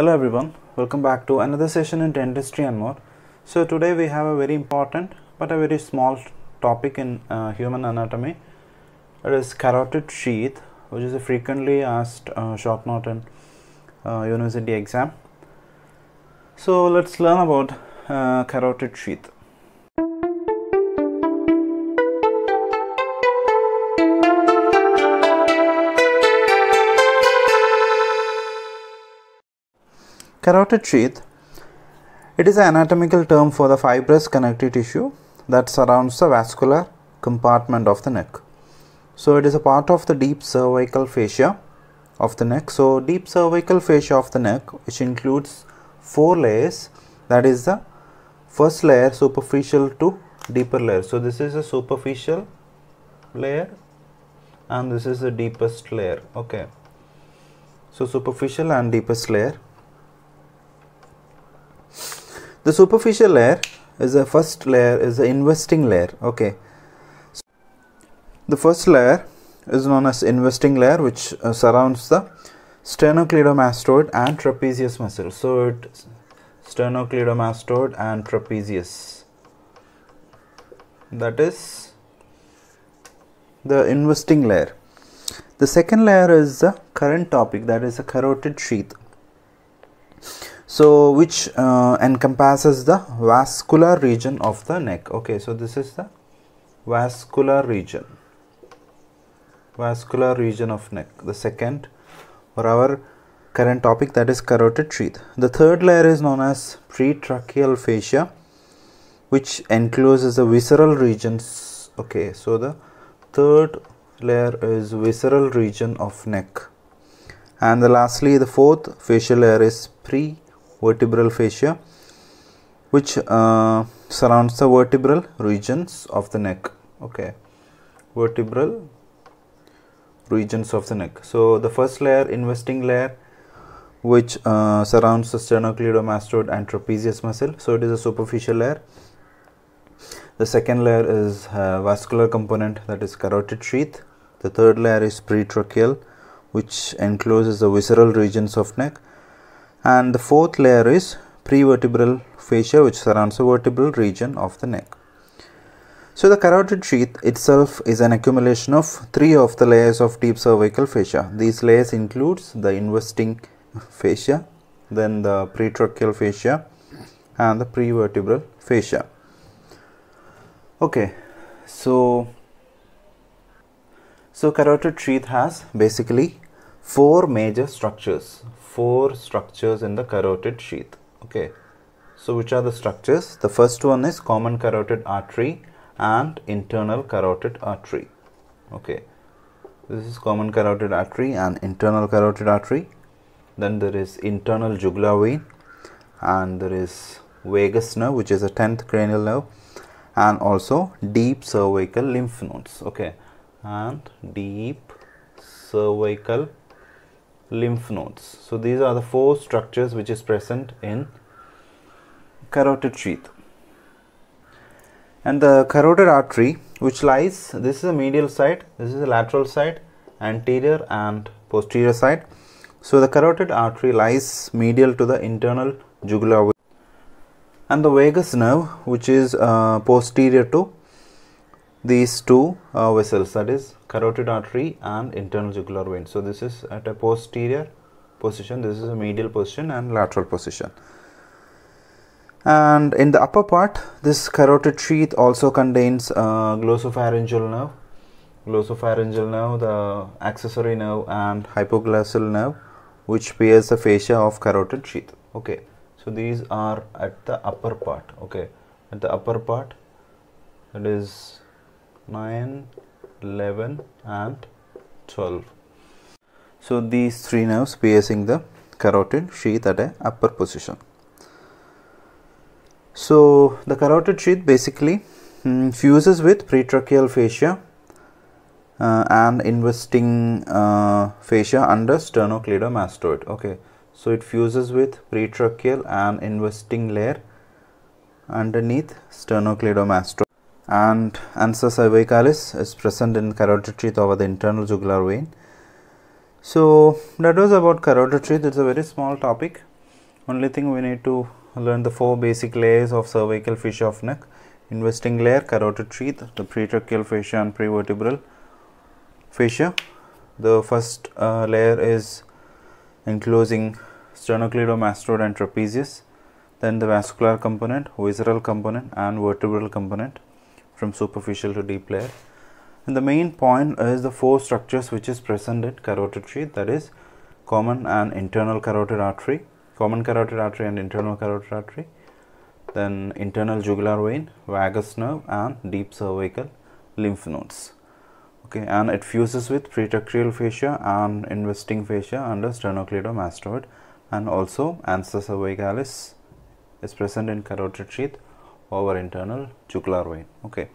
Hello everyone, welcome back to another session in dentistry and more. So today we have a very important but a very small topic in human anatomy. It is carotid sheath, which is a frequently asked short note in university exam. So let's learn about carotid sheath. Carotid sheath, it is an anatomical term for the fibrous connective tissue that surrounds the vascular compartment of the neck. So it is a part of the deep cervical fascia of the neck. So deep cervical fascia of the neck, which includes four layers, that is the first layer, superficial to deeper layer. So this is a superficial layer and this is the deepest layer. Okay, so superficial and deepest layer. The superficial layer is the first layer, is the investing layer. Okay, so the first layer is known as investing layer, which surrounds the sternocleidomastoid and trapezius muscles. So it sternocleidomastoid and trapezius, that is the investing layer. The second layer is the current topic, that is the carotid sheath. So which encompasses the vascular region of the neck. Okay, so this is the vascular region of neck, the second or our current topic, that is carotid sheath. The third layer is known as pretracheal fascia, which encloses the visceral regions. Okay, so the third layer is visceral region of neck. And lastly, the fourth fascial layer is prevertebral fascia, which surrounds the vertebral regions of the neck. Okay, vertebral regions of the neck. So the first layer, investing layer, which surrounds the sternocleidomastoid and trapezius muscle. So it is a superficial layer. The second layer is vascular component, that is carotid sheath. The third layer is pretracheal, which encloses the visceral regions of neck. And the fourth layer is prevertebral fascia, which surrounds the vertebral region of the neck. So the carotid sheath itself is an accumulation of three of the layers of deep cervical fascia. These layers includes the investing fascia, then the pretracheal fascia and the prevertebral fascia. Okay, so carotid sheath has basically four major structures. Four structures in the carotid sheath. Okay, so which are the structures? The first one is common carotid artery and internal carotid artery. Okay, this is common carotid artery and internal carotid artery. Then there is internal jugular vein, and there is vagus nerve, which is the 10th cranial nerve, and also deep cervical lymph nodes. Okay, and deep cervical lymph nodes. So these are the four structures which is present in carotid sheath. And the carotid artery, which lies, this is the medial side, this is the lateral side, anterior and posterior side. So the carotid artery lies medial to the internal jugular vein, and the vagus nerve, which is posterior to these two vessels, that is carotid artery and internal jugular vein. So this is at a posterior position, this is a medial position and lateral position. And in the upper part, this carotid sheath also contains glossopharyngeal nerve, the accessory nerve and hypoglossal nerve, which pairs the fascia of carotid sheath. Okay, so these are at the upper part. Okay, at the upper part, that is 9, 11 and 12. So these three nerves piercing the carotid sheath at a upper position. So the carotid sheath basically fuses with pretracheal fascia and investing fascia under sternocleidomastoid. Okay, so it fuses with pretracheal and investing layer underneath sternocleidomastoid. And ansa cervicalis is present in carotid sheath over the internal jugular vein. So that was about carotid sheath. It's a very small topic. Only thing we need to learn the four basic layers of cervical fascia of neck: investing layer, carotid sheath, the pretracheal fascia and prevertebral fascia. The first layer is enclosing sternocleidomastoid and trapezius, then the vascular component, visceral component and vertebral component from superficial to deep layer. And the main point is the four structures which is present in carotid sheath, that is common and internal carotid artery, common carotid artery and internal carotid artery, then internal jugular vein, vagus nerve and deep cervical lymph nodes. Okay, and it fuses with pretracheal fascia and investing fascia under sternocleidomastoid, and also ansa cervicalis is present in carotid sheath over internal jugular vein. Okay,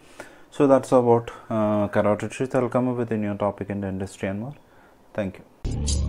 so that's about carotid sheath. I'll come up with a new topic in dentistry and more. Thank you.